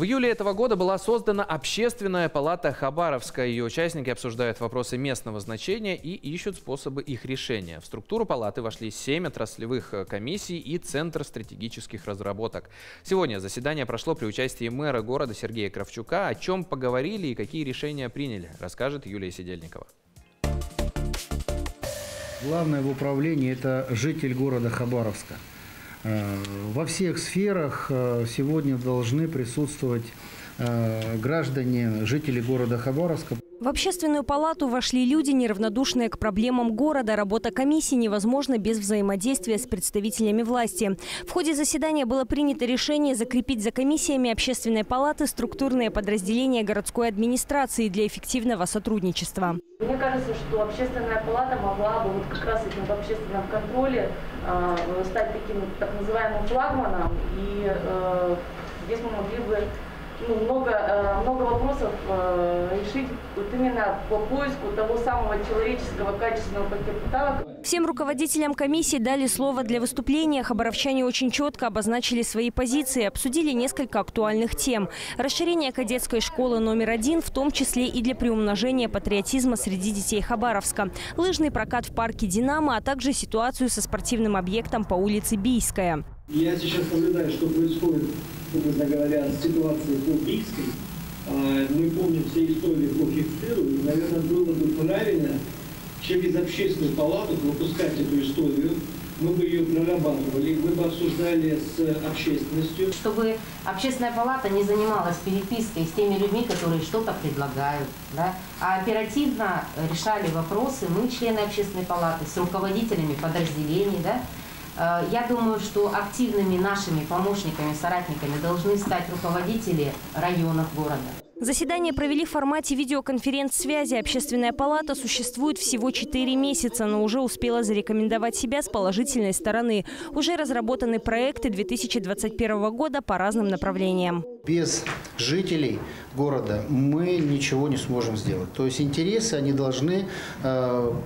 В июле этого года была создана общественная палата Хабаровска. Ее участники обсуждают вопросы местного значения и ищут способы их решения. В структуру палаты вошли 7 отраслевых комиссий и Центр стратегических разработок. Сегодня заседание прошло при участии мэра города Сергея Кравчука. О чем поговорили и какие решения приняли, расскажет Юлия Сидельникова. Главное в управлении – это житель города Хабаровска. Во всех сферах сегодня должны присутствовать граждане, жители города Хабаровска. В общественную палату вошли люди, неравнодушные к проблемам города. Работа комиссии невозможна без взаимодействия с представителями власти. В ходе заседания было принято решение закрепить за комиссиями общественной палаты структурные подразделения городской администрации для эффективного сотрудничества. Мне кажется, что общественная палата могла бы вот как раз этим в общественном контроле стать таким так называемым флагманом. И здесь мы могли бы много вопросов решить вот именно по поиску того самого человеческого качественного капитала. Всем руководителям комиссии дали слово для выступления. Хабаровчане очень четко обозначили свои позиции, обсудили несколько актуальных тем. Расширение кадетской школы №1, в том числе и для приумножения патриотизма среди детей Хабаровска. Лыжный прокат в парке «Динамо», а также ситуацию со спортивным объектом по улице Бийская. Я сейчас наблюдаю, что происходит, собственно говоря, с ситуацией по Бийской. Мы помним все истории по Хекстеру, и, наверное, было бы правильно через общественную палату выпускать эту историю. Мы бы ее прорабатывали, мы бы обсуждали с общественностью. Чтобы общественная палата не занималась перепиской с теми людьми, которые что-то предлагают, да? А оперативно решали вопросы мы, члены общественной палаты, с руководителями подразделений, да? Я думаю, что активными нашими помощниками, соратниками должны стать руководители районов города. Заседание провели в формате видеоконференц-связи. Общественная палата существует всего 4 месяца, но уже успела зарекомендовать себя с положительной стороны. Уже разработаны проекты 2021 года по разным направлениям. Без жителей города мы ничего не сможем сделать. То есть интересы, они должны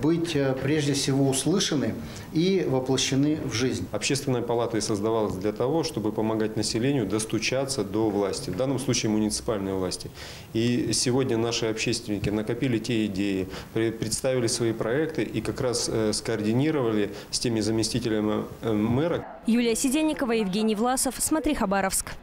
быть прежде всего услышаны и воплощены в жизнь. Общественная палата и создавалась для того, чтобы помогать населению достучаться до власти, в данном случае муниципальной власти. И сегодня наши общественники накопили те идеи, представили свои проекты и как раз скоординировали с теми заместителями мэра. Юлия Сидельникова, Евгений Власов. Смотри, Хабаровск.